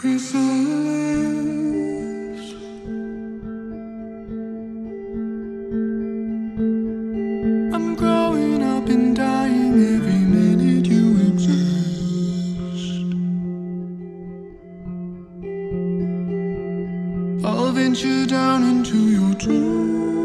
I'll venture down into your tomb.